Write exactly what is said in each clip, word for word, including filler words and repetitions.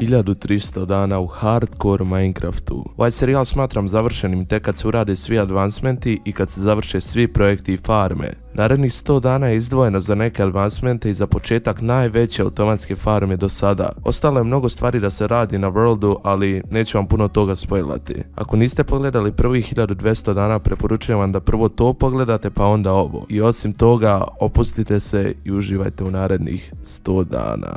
hiljadu tristo dana u hardcore Minecraftu. Ovaj serijal smatram završenim tek kad se urade svi advancementi i kad se završe svi projekti i farme. Narednih sto dana je izdvojeno za neke advancemente i za početak najveće automatske farme do sada. Ostalo je mnogo stvari da se radi na worldu, ali neću vam puno toga spoilati. Ako niste pogledali prvih hiljadu dvjesto dana, preporučujem vam da prvo to pogledate pa onda ovo. I osim toga, opustite se i uživajte u narednih sto dana.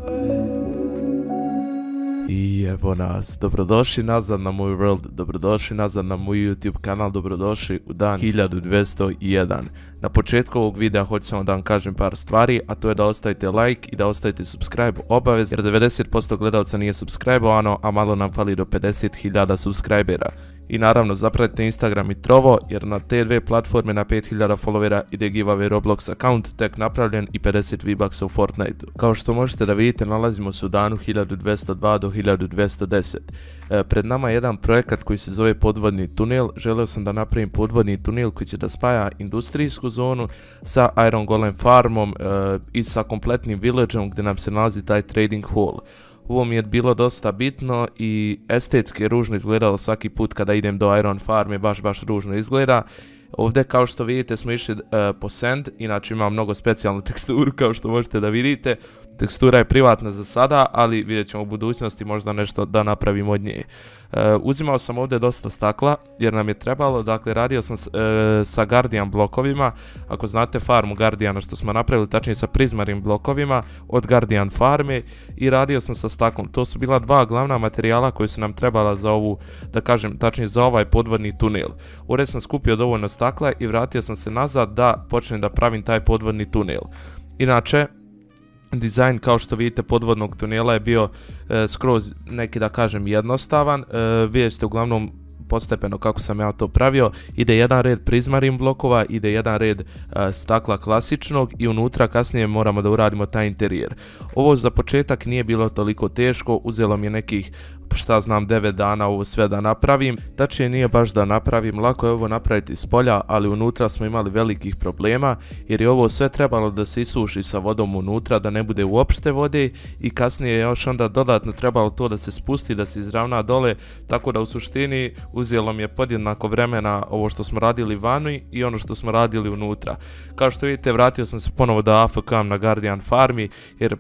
I evo nas, dobrodošli nazad na moj world, dobrodošli nazad na moj YouTube kanal, dobrodošli u dan hiljadu dvjesto jedan. Na početku ovog videa hoću samo da vam kažem par stvari, a to je da ostavite like i da ostavite subscribe obavez, jer devedeset posto gledalca nije subscribe-ovano, a malo nam fali do pedeset hiljada subscribera. I naravno zapratite Instagram i Trovo, jer na te dve platforme na pet hiljada followera ide giveaway Roblox account tek napravljen i pedeset V-Bucks u Fortniteu. Kao što možete da vidite, nalazimo se u danu hiljadu dvjesto dva do hiljadu dvjesto deset. E, pred nama je jedan projekat koji se zove podvodni tunel. Želeo sam da napravim podvodni tunel koji će da spaja industrijsku zonu sa Iron Golem farmom e, i sa kompletnim villageom gdje nam se nalazi taj trading hall. Ovo mi je bilo dosta bitno i estetski je ružno izgledalo svaki put kada idem do Iron farme, baš baš ružno izgleda. Ovdje kao što vidite smo išli uh, po sand, inače ima mnogo specijalnu teksturu kao što možete da vidite. Tekstura je privatna za sada, ali vidjet ćemo u budućnosti možda nešto da napravimo od nje. E, uzimao sam ovdje dosta stakla jer nam je trebalo, dakle radio sam s, e, sa Guardian blokovima, ako znate farmu Guardiana što smo napravili, tačnije sa Prismarin blokovima od Guardian farme, i radio sam sa staklom. To su bila dva glavna materijala koje su nam trebala za ovu, da kažem, tačnije za ovaj podvodni tunel. Ovdje sam skupio dovoljno stakla i vratio sam se nazad da počnem da pravim taj podvodni tunel. Inače, dizajn kao što vidite podvodnog tunela je bio e, skroz neki, da kažem, jednostavan. E, vidjet ćete uglavnom postepeno kako sam ja to pravio. Ide jedan red prizmarin blokova, ide jedan red e, stakla klasičnog i unutra kasnije moramo da uradimo taj interijer. Ovo za početak nije bilo toliko teško, uzelo mi je nekih, šta znam, devet dana ovo sve da napravim. Tačnije nije baš da napravim, lako je ovo napraviti s polja, ali unutra smo imali velikih problema jer je ovo sve trebalo da se isuši sa vodom unutra, da ne bude uopšte vode, i kasnije je još onda dodatno trebalo to da se spusti, da se izravna dole, tako da u suštini uzelo mi je podjednako vremena ovo što smo radili vani i ono što smo radili unutra. Kao što vidite, vratio sam se ponovo da A F K-am na Guardian farmi jer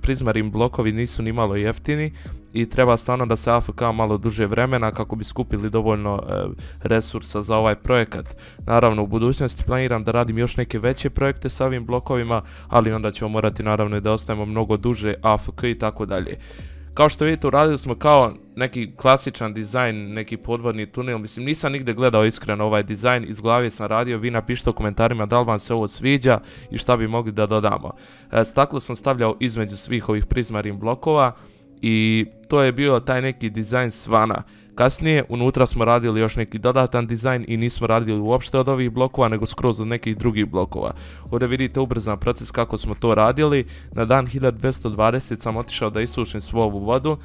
prizmarin blokovi nisu ni malo jeftini i treba stvarno da se A F K malo duže vremena kako bi skupili dovoljno e, resursa za ovaj projekat. Naravno, u budućnosti planiram da radim još neke veće projekte sa ovim blokovima, ali onda ćemo morati naravno da ostajemo mnogo duže A F K i tako dalje. Kao što vidite, uradili smo kao neki klasičan dizajn, neki podvodni tunel. Mislim, nisam nigde gledao iskreno ovaj dizajn, iz glave sam radio. Vi napišite u komentarima da li vam se ovo sviđa i šta bi mogli da dodamo. E, staklo sam stavljao između svih ovih prizmarin blokova i to je bio taj neki dizajn svana. Kasnije unutra smo radili još neki dodatan dizajn i nismo radili uopšte od ovih blokova, nego skroz od nekih drugih blokova. Ovdje vidite ubrzan proces kako smo to radili. Na dan hiljadu dvjesto dvadeset sam otišao da isušim svu ovu vodu.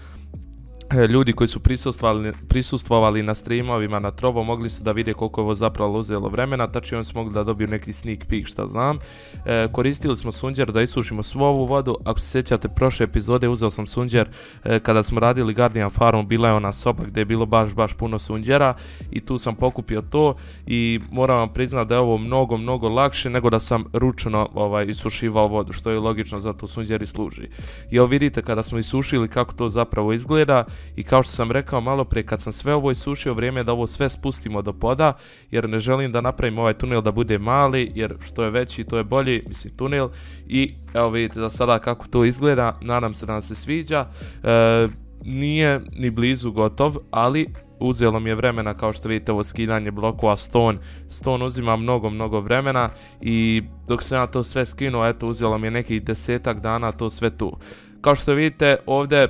Ljudi koji su prisustvovali, prisustvovali na streamovima na Trovo mogli su da vide koliko je ovo zapravo uzelo vremena, tačnije oni su mogli da dobiju neki sneak peek, šta znam. E, koristili smo sunđer da isušimo svu ovu vodu. Ako se sjećate prošle epizode, uzeo sam sunđer e, kada smo radili Guardian farm, bila je ona soba gdje je bilo baš baš puno sunđera i tu sam pokupio to i moram vam priznati da je ovo mnogo mnogo lakše nego da sam ručno ovaj, isušivao vodu, što je logično, zato sunđer i služi. I evo vidite kada smo isušili kako to zapravo izgleda. I kao što sam rekao malo prije, kad sam sve ovo isušio, vrijeme je da ovo sve spustimo do poda, jer ne želim da napravim ovaj tunel da bude mali, jer što je veći to je bolji, mislim, tunel. I evo vidite da sada kako to izgleda, nadam se da vam se sviđa. E, nije ni blizu gotov, ali uzelo mi je vremena, kao što vidite, ovo skidanje blokova, stone. Stone uzima mnogo, mnogo vremena i dok sam ja to sve skinuo, eto, uzelo mi je nekih desetak dana to sve tu. Kao što vidite, ovdje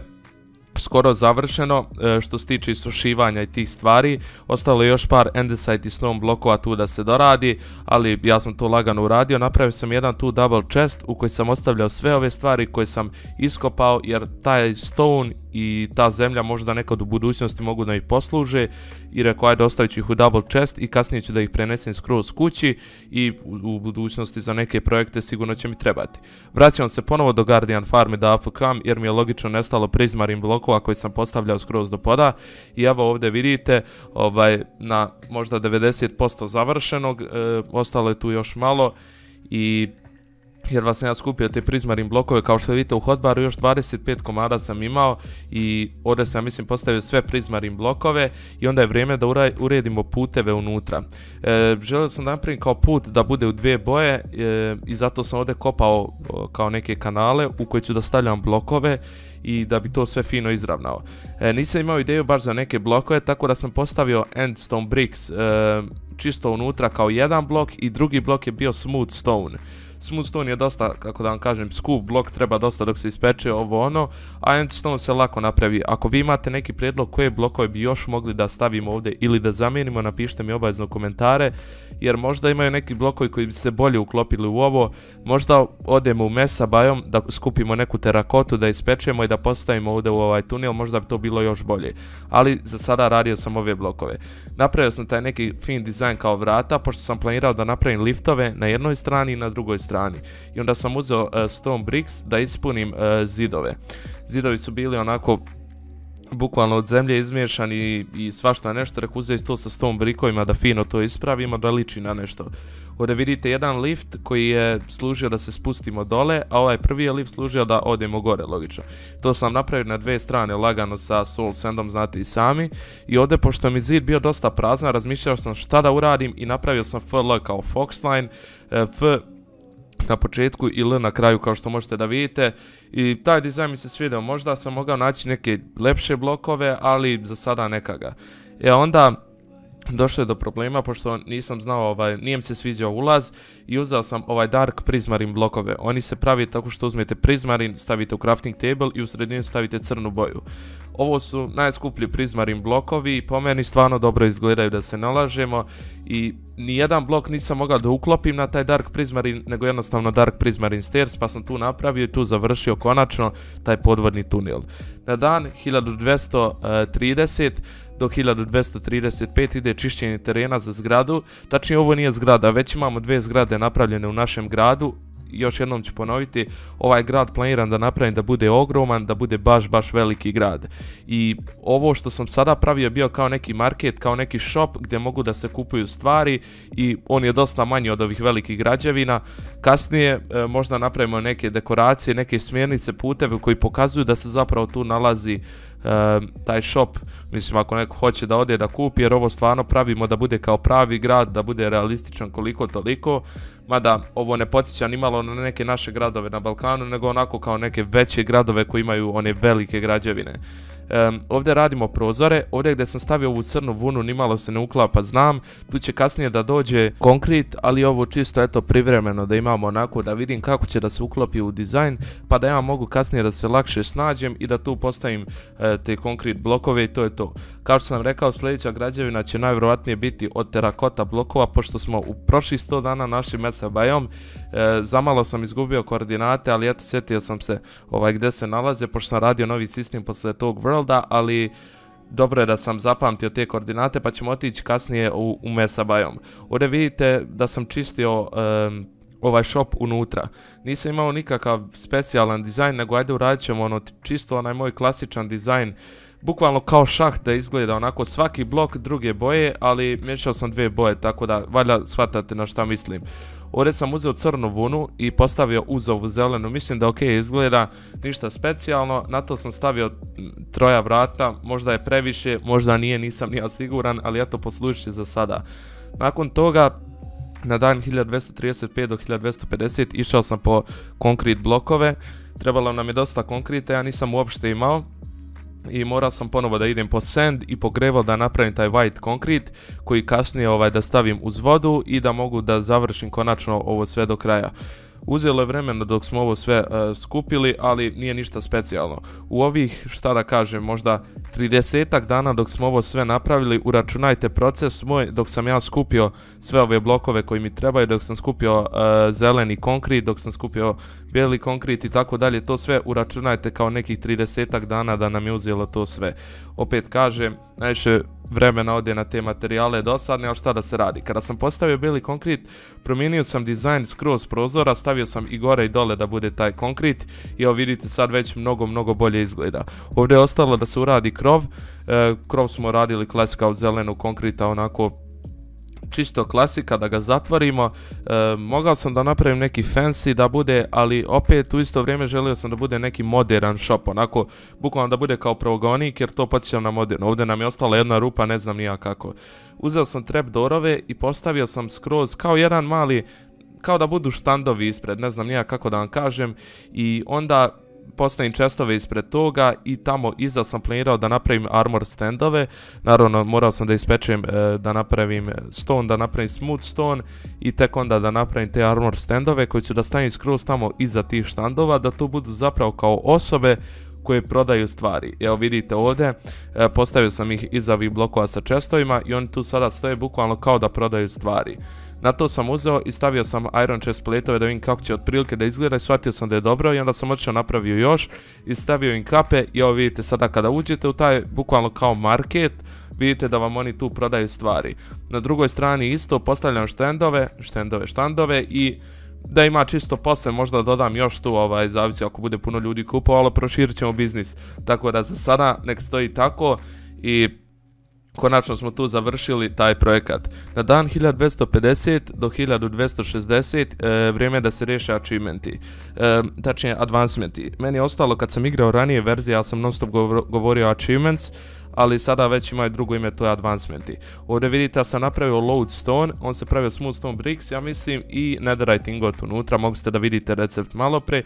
skoro završeno što se tiče isušivanja i tih stvari. Ostalo je još par andesite i stone blokova tu da se doradi, ali ja sam to lagano uradio. Napravio sam jedan tu double chest u koji sam ostavljao sve ove stvari koje sam iskopao, jer taj stone i ta zemlja možda nekad u budućnosti mogu da ih posluže, i rekao ajde ostavit ću ih u double chest i kasnije ću da ih prenesem skroz kući i u budućnosti za neke projekte sigurno će mi trebati. Vraćam se ponovo do Guardian farme da afkam jer mi je logično nestalo prizmarin blokova koji sam postavljao skroz do poda, i evo ovdje vidite ovaj, na možda devedeset posto završenog, e, ostalo je tu još malo i... jer vas sam ja skupio te prizmarin blokove, kao što vidite u hotbaru još dvadeset pet komada sam imao i ovdje sam, mislim, postavio sve prizmarin blokove i onda je vrijeme da uraj, uredimo puteve unutra. E, želio sam da napravim kao put da bude u dvije boje, e, i zato sam ovdje kopao o, kao neke kanale u koje ću da stavljam blokove i da bi to sve fino izravnao. E, nisam imao ideju baš za neke blokove, tako da sam postavio endstone bricks e, čisto unutra kao jedan blok i drugi blok je bio smooth stone. Smooth stone je dosta, kako da vam kažem, skup blok, treba dosta dok se ispeče ovo ono, a endstone se lako napravi. Ako vi imate neki prijedlog koje blokove bi još mogli da stavimo ovdje ili da zamijenimo, napišite mi obavezno komentare, jer možda imaju neki blokovi koji bi se bolje uklopili u ovo. Možda odemo u mesa bajom da skupimo neku terakotu da ispečemo i da postavimo ovdje u ovaj tunel, možda bi to bilo još bolje. Ali za sada radio sam ove blokove. Napravio sam taj neki fin dizajn kao vrata, pošto sam planirao da napravim liftove na jednoj strani i na drugoj strani. I onda sam uzeo uh, stone bricks da ispunim uh, zidove. Zidovi su bili onako bukvalno od zemlje izmiješani i, i svašta nešto. Reku uzeti to sa stone brickovima da fino to ispravimo, da liči na nešto. Ovdje vidite jedan lift koji je služio da se spustimo dole, a ovaj prvi je lift služio da odemo gore, logično. To sam napravio na dve strane lagano sa soul sandom, znate i sami. I ovdje, pošto mi zid bio dosta prazan, razmišljao sam šta da uradim i napravio sam F L kao Foxline. F na početku i L na kraju, kao što možete da vidite, i taj dizajn mi se svidio. Možda sam mogao naći neke lepše blokove, ali za sada nekaga. E onda došlo je do problema, pošto nisam znao, ovaj, nije mi se sviđao ulaz i uzeo sam ovaj dark prizmarin blokove. Oni se pravi tako što uzmete prizmarin, stavite u crafting table i u sredini stavite crnu boju. Ovo su najskuplji prizmarin blokovi i po meni stvarno dobro izgledaju, da se nalažemo, i nijedan blok nisam mogao da uklopim na taj dark prizmarin, nego jednostavno dark prizmarin stairs, pa sam tu napravio i tu završio konačno taj podvodni tunel. Na dan hiljadu dvjesto trideset do hiljadu dvjesto trideset pet ide čišćenje terena za zgradu. Tačnije, ovo nije zgrada, već imamo dve zgrade napravljene u našem gradu. Još jednom ću ponoviti, ovaj grad planiram da napravim da bude ogroman, da bude baš baš veliki grad. I ovo što sam sada pravio je bio kao neki market, kao neki shop gdje mogu da se kupuju stvari, i on je dosta manji od ovih velikih građevina. Kasnije e, možda napravimo neke dekoracije, neke smjernice, puteve koji pokazuju da se zapravo tu nalazi E, taj shop, mislim, ako neko hoće da ode da kupi, jer ovo stvarno pravimo da bude kao pravi grad, da bude realističan koliko toliko, mada ovo ne podsjeća ni malo na neke naše gradove na Balkanu, nego onako kao neke veće gradove koji imaju one velike građevine. E, ovdje radimo prozore, ovdje gdje sam stavio ovu crnu vunu nimalo se ne uklapa, znam, tu će kasnije da dođe konkret, ali ovo čisto eto privremeno da imamo, onako da vidim kako će da se uklopi u dizajn, pa da ja mogu kasnije da se lakše snađem i da tu postavim e, te konkret blokove, i to je to. Kao što sam rekao, sljedeća građevina će najvjerovatnije biti od terakota blokova, pošto smo u prošlih sto dana našli mesa bajom. E, zamalo sam izgubio koordinate, ali eto, sjetio sam se ovaj, gdje se nalaze, pošto sam radio novi sistem posle tog worlda, ali dobro je da sam zapamtio te koordinate, pa ćemo otići kasnije u, u mesa bajom. Ovdje vidite da sam čistio um, ovaj shop unutra. Nisam imao nikakav specijalan dizajn, nego ajde uradit ćemo ono, čisto onaj moj klasičan dizajn, bukvalno kao šah da izgleda, onako svaki blok druge boje, ali miješao sam dvije boje, tako da valjda shvatate na šta mislim. Ovdje sam uzeo crnu vunu i postavio uz ovu zelenu, mislim da ok izgleda, ništa specijalno. Na to sam stavio troja vrata, možda je previše, možda nije, nisam ni ja siguran, ali eto, poslušajte za sada. Nakon toga, na dan hiljadu dvjesto trideset pet do hiljadu dvjesto pedeset išao sam po konkret blokove. Trebalo nam je dosta konkreta, ja nisam uopšte imao i morao sam ponovo da idem po sand i po gravel da napravim taj white konkret koji kasnije ovaj, da stavim uz vodu i da mogu da završim konačno ovo sve do kraja. Uzelo je vremena dok smo ovo sve uh, skupili, ali nije ništa specijalno. U ovih, šta da kažem, možda tridesetak dana dok smo ovo sve napravili, uračunajte proces moj dok sam ja skupio sve ove blokove koji mi trebaju, dok sam skupio uh, zeleni konkrit, dok sam skupio bijeli konkrit i tako dalje, to sve uračunajte kao nekih tridesetak dana da nam je uzelo to sve. Opet kažem, najviše vremena ode na te materijale dosadne, ali šta da se radi. Kada sam postavio bijeli konkrit, promijenio sam dizajn skroz prozora, stavio sam i gore i dole da bude taj konkrit i evo vidite sad već mnogo mnogo bolje izgleda. Ovdje je ostalo da se uradi krov, e, krov smo radili klasika od zelenog konkrita, onako čisto klasika, da ga zatvorimo. E, mogao sam da napravim neki fancy da bude, ali opet u isto vrijeme želio sam da bude neki modern shop, onako bukvalno da bude kao pravogonik jer to podsjećam na moderno. Ovdje nam je ostala jedna rupa, ne znam ni ja kako. Uzeo sam trapdoorove i postavio sam skroz kao jedan mali, kao da budu štandovi ispred, ne znam ni ja kako da vam kažem, i onda postavim chestove ispred toga i tamo iza sam planirao da napravim armor standove. Naravno morao sam da ispečem, da napravim stone, da napravim smooth stone i tek onda da napravim te armor standove koji ću da stavim skroz tamo iza tih štandova, da to budu zapravo kao osobe koje prodaju stvari. Evo vidite ovdje, postavio sam ih iza ovih blokova sa chestovima i oni tu sada stoje bukvalno kao da prodaju stvari. Na to sam uzeo i stavio sam iron chest plate-ove da vidim kako će otprilike da izgleda i shvatio sam da je dobro i onda sam otišao napravio još i stavio im kape i evo vidite sada kada uđete u taj bukvalno kao market, vidite da vam oni tu prodaju stvari. Na drugoj strani isto postavljam štendove, štendove, štandove i da ima čisto posle, možda dodam još tu, ovaj, zavisi ako bude puno ljudi kupovalo, proširit ćemo biznis. Tako da za sada nek stoji tako i konačno smo tu završili taj projekat. Na dan hiljadu dvjesto pedeset do hiljadu dvjesto šezdeset e, vrijeme je da se riješe achievementi, e, tačnije advancementi. Meni je ostalo, kad sam igrao ranije verzije, ja sam non stop govorio achievements, ali sada već imaju drugo ime, to je advancementi. Ovdje vidite da sam napravio load stone, on se pravio smooth stone bricks, ja mislim, i netherite ingot unutra, mogli ste da vidite recept malo pre.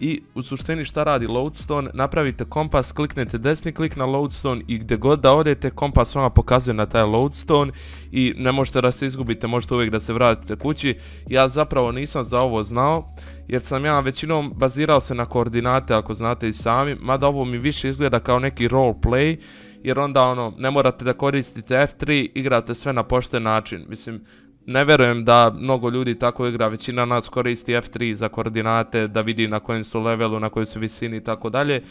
I u suštini šta radi loadstone, napravite kompas, kliknete desni klik na loadstone i gdje god da odete kompas vama pokazuje na taj loadstone i ne možete da se izgubite, možete uvijek da se vratite kući. Ja zapravo nisam za ovo znao jer sam ja većinom bazirao se na koordinate, ako znate i sami, mada ovo mi više izgleda kao neki roleplay jer onda ono ne morate da koristite F tri, igrate sve na pošten način. Mislim, ne verujem da mnogo ljudi tako igra, većina nas koristi F tri za koordinate, da vidi na kojem su levelu, na kojoj su visini i tako dalje.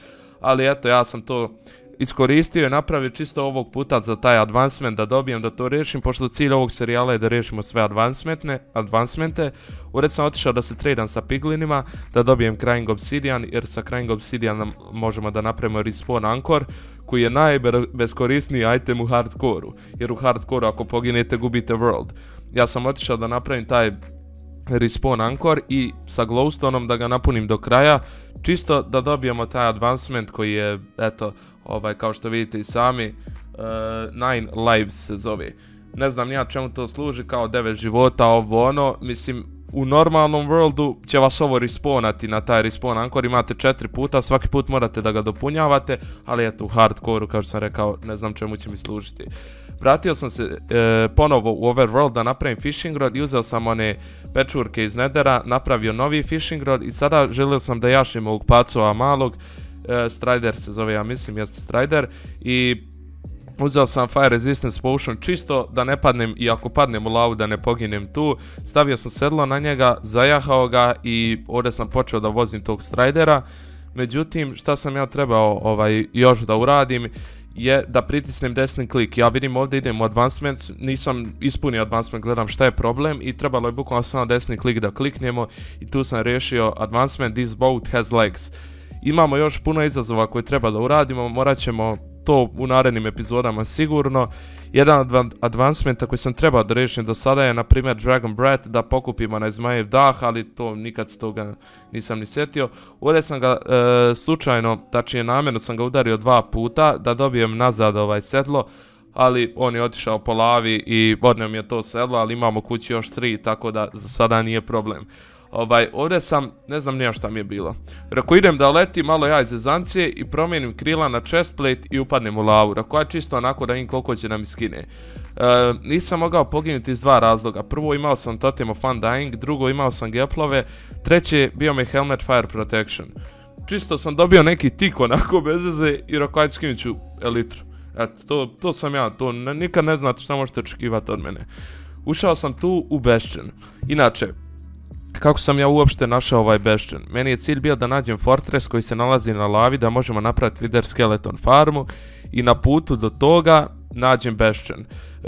Ali eto, ja sam to iskoristio i napravio čisto ovog puta za taj advancement da dobijem, da to riješim, pošto cilj ovog serijala je da riješimo sve advancemente. Ured sam otišao da se tradam sa piglinima, da dobijem crying obsidian, jer sa crying obsidianom možemo da napravimo respawn anchor, koji je najbeskorisniji item u hardcoreu, jer u hardcoreu ako poginete gubite world. Ja sam otišao da napravim taj respawn anchor i sa glowstoneom da ga napunim do kraja, čisto da dobijemo taj advancement koji je, eto, ovaj, kao što vidite i sami, uh, nine lives se zove. Ne znam ja čemu to služi, kao devet života, ovo ono, mislim, u normalnom worldu će vas ovo respawnati na taj respawn anchor, imate četiri puta, svaki put morate da ga dopunjavate, ali eto u hardcoreu, kao što sam rekao, ne znam čemu će mi služiti. Vratio sam se e, ponovo u overworld da napravim fishing rod i uzeo sam one pečurke iz nedera, napravio novi fishing rod i sada želio sam da jašim ovog pacova malog, e, strider se zove, ja mislim, jeste strider, i uzeo sam Fire Resistance Potion čisto da ne padnem i ako padnem u lavu da ne poginem tu. Stavio sam sedlo na njega, zajahao ga i ovdje sam počeo da vozim tog stridera. Međutim, šta sam ja trebao ovaj, još da uradim je da pritisnem desni klik. Ja vidim ovdje idem u advancement, nisam ispunio advancement, gledam šta je problem i trebalo je bukvalno samo desni klik da kliknemo i tu sam riješio advancement, this boat has legs. Imamo još puno izazova koje treba da uradimo, morat ćemo to u narednim epizodama sigurno. Jedan od advancementa koji sam trebao da riješim do sada je na primjer Dragon Breath, da pokupimo na Zmajev dah, ali to nikad s toga nisam ni sjetio. Ovdje sam ga e, slučajno, tačnije namjerno sam ga udario dva puta da dobijem nazad ovaj sedlo, ali on je otišao po lavi i odneo mi je to sedlo, ali imamo kući još tri, tako da za sada nije problem. Ovaj, ovdje sam, ne znam nije šta mi je bilo. Rako idem da leti malo ja iz zezancije i promijenim krila na chestplate i upadnem u lavu. Rako ja čisto onako da im koliko će nam iskine. E, nisam mogao poginuti iz dva razloga. Prvo, imao sam Totem of Undying, drugo, imao sam geplove, treće, bio mi Helmet Fire Protection. Čisto sam dobio neki tik onako bez veze i rekao skinut ću elitru. Eto, to, to sam ja, to nikad ne znate šta možete očekivati od mene. Ušao sam tu u Bastion. Inače, kako sam ja uopšte našao ovaj Bastion? Meni je cilj bio da nađem fortress koji se nalazi na lavi, da možemo napraviti lider skeleton farmu, i na putu do toga nađem Bastion. E,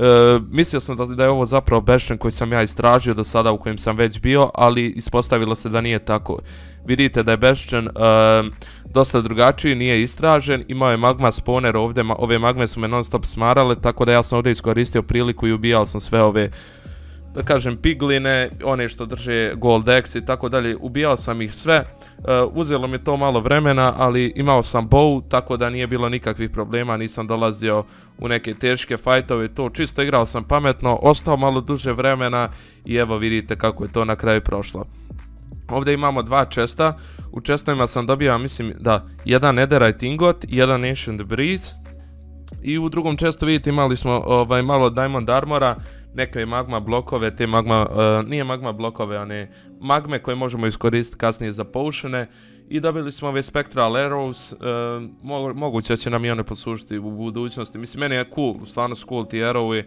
mislio sam da, da je ovo zapravo Bastion koji sam ja istražio do sada, u kojem sam već bio, ali ispostavilo se da nije tako. Vidite da je Bastion e, dosta drugačiji, nije istražen, imao je magma spawner ovdje, ma, ove magme su me non stop smarale, tako da ja sam ovdje iskoristio priliku i ubijao sam sve ove, da kažem, pigline, one što drže gold axe i tako dalje, ubijao sam ih sve. Uzelo mi to malo vremena, ali imao sam bow, tako da nije bilo nikakvih problema, nisam dolazio u neke teške fajtove, to čisto igrao sam pametno, ostao malo duže vremena i evo vidite kako je to na kraju prošlo. Ovdje imamo dva česta, u čestovima sam dobio, mislim da, jedan Netherite ingot, jedan Ancient Breeze, i u drugom čestu vidite imali smo ovaj, malo Diamond Armora, neke magma blokove, te magma, uh, nije magma blokove, one magme koje možemo iskoristiti kasnije za potione, i dobili smo ove Spectral Arrows, uh, mo moguće će nam i one poslužiti u budućnosti. Mislim, meni je cool, stvarno su cool ti arrowi,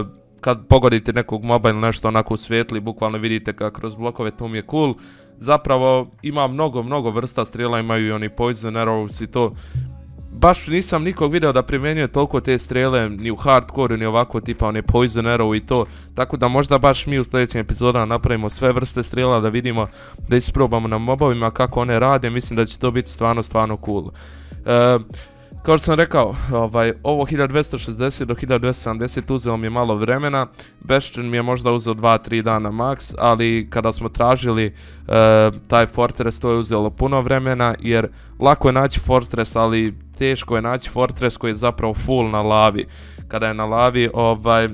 uh, kad pogodite nekog moba ili nešto onako svijetli, bukvalno vidite kako kroz blokove, to mi je cool. Zapravo ima mnogo, mnogo vrsta strela, imaju i oni Poison Arrows i to. Baš nisam nikog video da primjenjuje toliko te strele, ni u hardcore, ni ovako tipa one Poison Arrow i to. Tako da možda baš mi u sljedećem epizodu napravimo sve vrste strela da vidimo, da isprobamo na mobovima kako one rade. Mislim da će to biti stvarno, stvarno cool. E, kao što sam rekao, ovaj, ovo hiljadu dvjesto šezdeset do hiljadu dvjesto sedamdeset uzeo mi je malo vremena. Bastion mi je možda uzeo dva tri dana maks, ali kada smo tražili e, taj fortress, to je uzelo puno vremena, jer lako je naći fortress, ali teško je naći fortress koji je zapravo full na lavi. Kada je na lavi, ovaj,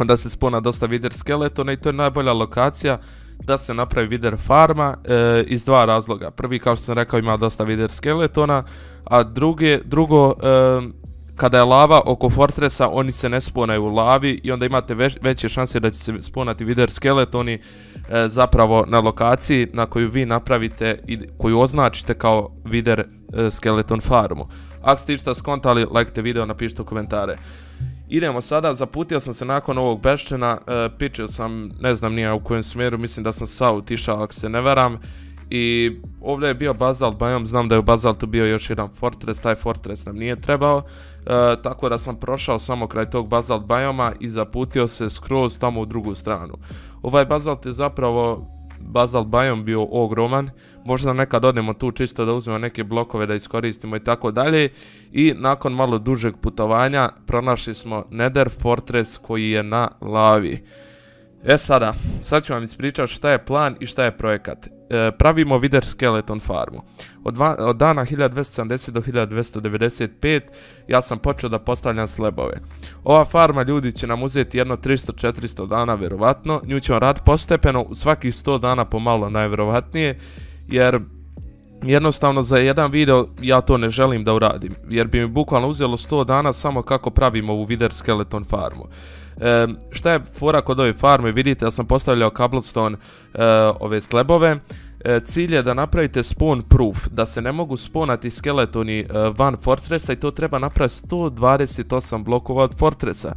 onda se spona dosta vider skeletona i to je najbolja lokacija da se napravi vider farma, e, iz dva razloga. Prvi, kao što sam rekao, ima dosta vider skeletona, a druge, drugo, e, kada je lava oko fortressa, oni se ne sponaju u lavi i onda imate već, veće šanse da će se sponati vider skeletoni e, zapravo na lokaciji na koju vi napravite i koju označite kao vider e, skeleton farmu. Ako ste išta skontali, lajkite video, napišite u komentare. Idemo sada, zaputio sam se nakon ovog Bastiona, e, pičio sam, ne znam nije u kojem smjeru, mislim da sam south išao ako se ne varam. I ovdje je bio Basalt biome, znam da je u Basaltu bio još jedan fortress, taj fortress nam nije trebao, e, tako da sam prošao samo kraj tog Basalt bioma i zaputio se skroz tamo u drugu stranu. Ovaj Basalt je zapravo, Basalt biome bio ogroman, možda nekad odemo tu čisto da uzmemo neke blokove da iskoristimo i tako dalje. I nakon malo dužeg putovanja pronašli smo Nether fortress koji je na lavi. E sada, sad ću vam ispričati šta je plan i šta je projekat. E, pravimo vider skeleton farmu. Od, va, od dana hiljadu dvjesto sedamdeset do hiljadu dvjesto devedeset pete ja sam počeo da postavljam slebove. Ova farma, ljudi, će nam uzeti jedno tristo do četiristo dana vjerovatno. Nju ćemo raditi postepeno, u svakih sto dana pomalo najvjerovatnije, jer jednostavno za jedan video ja to ne želim da uradim, jer bi mi bukvalno uzelo sto dana samo kako pravimo ovu vider skeleton farmu. E, šta je fora kod ove farme? Vidite da sam postavljao cobblestone e, ove slebove. E, cilj je da napravite spawn proof, da se ne mogu spawnati skeletoni e, van fortressa, i to treba napraviti sto dvadeset osam blokova od fortressa.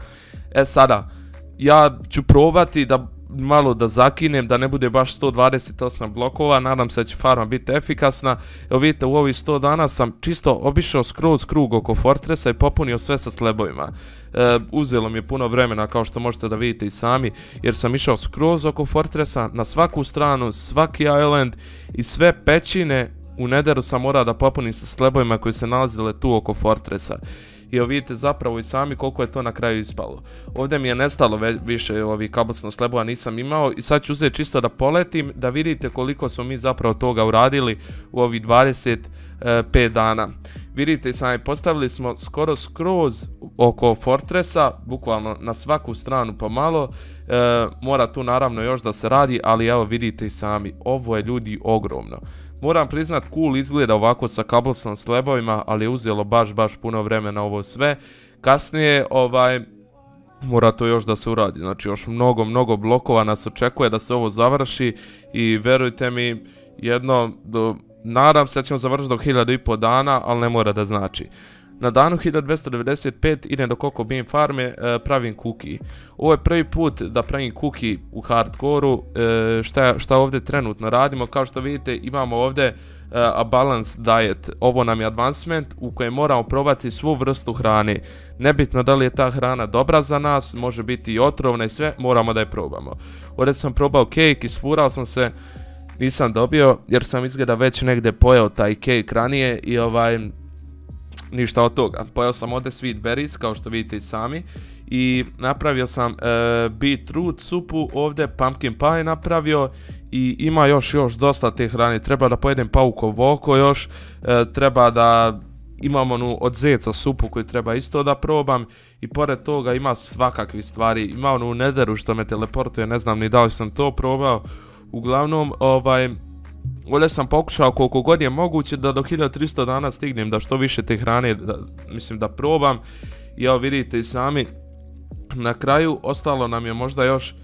E sada, ja ću probati da malo da zakinem, da ne bude baš sto dvadeset osam blokova, nadam se da će farma biti efikasna. Evo vidite, u ovih sto dana sam čisto obišao skroz krug oko fortressa i popunio sve sa slebovima. E, uzelo mi je puno vremena, kao što možete da vidite i sami, jer sam išao skroz oko fortressa, na svaku stranu, svaki island i sve pećine u Netheru sam morao da popunim sa slebovima koji se nalazile tu oko fortressa. I evo vidite zapravo i sami koliko je to na kraju ispalo. Ovdje mi je nestalo više ovih cobblestone slebova, nisam imao, i sad ću uzeti čisto da poletim, da vidite koliko smo mi zapravo toga uradili u ovih dvadeset pet dana. Vidite sami, postavili smo skoro skroz oko fortressa, bukvalno na svaku stranu pomalo. E, mora tu naravno još da se radi, ali evo vidite i sami, ovo je, ljudi, ogromno. Moram priznat, cool izgleda ovako sa cobblestone slebovima, ali je uzelo baš, baš puno vremena ovo sve. Kasnije, ovaj, Mora to još da se uradi, znači još mnogo, mnogo blokova nas očekuje da se ovo završi i verujte mi, jedno, do, nadam se da ćemo završiti do hiljadu i po dana, ali ne mora da znači. Na danu hiljadu dvesta devedeset pet idem do Coco Bean farme, pravim kuki. Ovo je prvi put da pravim kuki u hardcoreu, šta, šta ovdje trenutno radimo, kao što vidite imamo ovdje a balanced diet, ovo nam je advancement u kojem moramo probati svu vrstu hrane, nebitno da li je ta hrana dobra za nas, može biti i otrovna i sve, moramo da je probamo. Ovdje sam probao cake, isfurao sam se, nisam dobio jer sam izgleda već negdje pojeo taj cake ranije i ovaj... ništa od toga. Pojao sam ovdje sweet berries kao što vidite i sami i napravio sam e, beetroot supu, ovdje pumpkin pie napravio i ima još još dosta te hrane, treba da pojedem paukovo oko još, e, treba da imam onu od zeca supu koju treba isto da probam i pored toga ima svakakvi stvari, ima onu nederu što me teleportuje, ne znam ni da li sam to probao, uglavnom ovaj... Ovdje sam pokušao koliko god je moguće da do hiljadu tristo dana stignem da što više te hrane da, mislim da probam. I evo vidite i sami na kraju ostalo nam je možda još,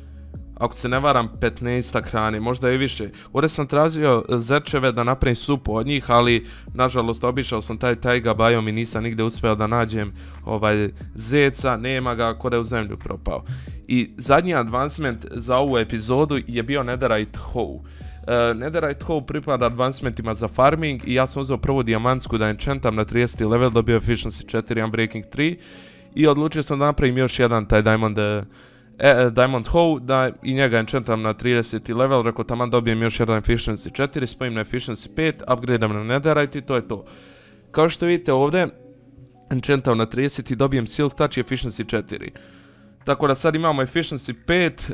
ako se ne varam, petnaestak hrane, možda i više. Ovdje sam tražio zečeve da napravim supu od njih, ali nažalost obišao sam taj tajga bajom i nisam nigdje uspio da nađem ovaj zeca, nema ga, kod je u zemlju propao. I zadnji advancement za ovu epizodu je bio Netherite Hoe. Uh, Netherite Hoe pripada advancementima za farming i ja sam uzeo prvu dijamantsku da enchantam na trideseti level, dobio efficiency četiri, unbreaking tri i odlučio sam da napravim još jedan taj diamond, uh, eh, diamond hoe da i njega enchantam na trideseti level, rekao taman dobijem još jedan efficiency četiri, spojim na efficiency pet, upgradeam na netherite i to je to. Kao što vidite ovdje, enchantam na trideset i dobijem silk touch i efficiency četiri. Tako da sad imamo efficiency pet,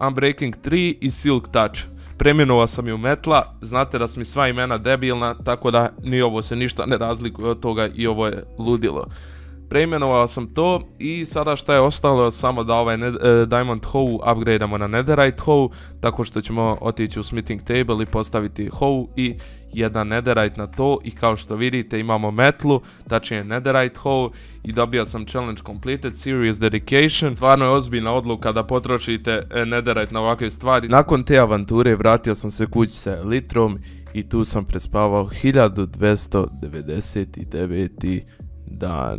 uh, unbreaking tri i silk touch. Premijenovao sam i u metla, znate da su mi sva imena debilna, tako da ni ovo se ništa ne razlikuje od toga i ovo je ludilo. Preimenovao sam to i sada šta je ostalo, samo da ovaj Diamond Hoe upgradeamo na Netherite Hoe, tako što ćemo otići u smithing table i postaviti Hoe i jedan Netherite na to i kao što vidite imamo metlu, tačnije Netherite Hoe i dobio sam challenge completed, serious dedication. Stvarno je ozbiljna odluka da potrošite Netherite na ovakve stvari. Nakon te avanture vratio sam se kući sa litrom i tu sam prespavao hiljadu dvesta devedeset deveti dan.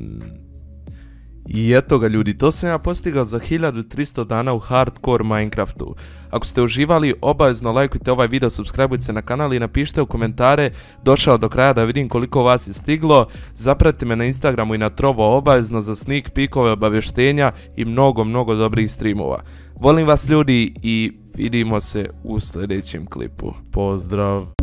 I eto ga ljudi, to sam ja postigao za hiljadu tristo dana u hardcore Minecraftu. Ako ste uživali, obavezno lajkujte ovaj video, subscribeujte se na kanal i napišite u komentare došao do kraja da vidim koliko vas je stiglo. Zapratite me na Instagramu i na Trovo obavezno za sneak peekove, obavještenja i mnogo mnogo dobrih streamova. Volim vas ljudi i vidimo se u sljedećem klipu. Pozdrav!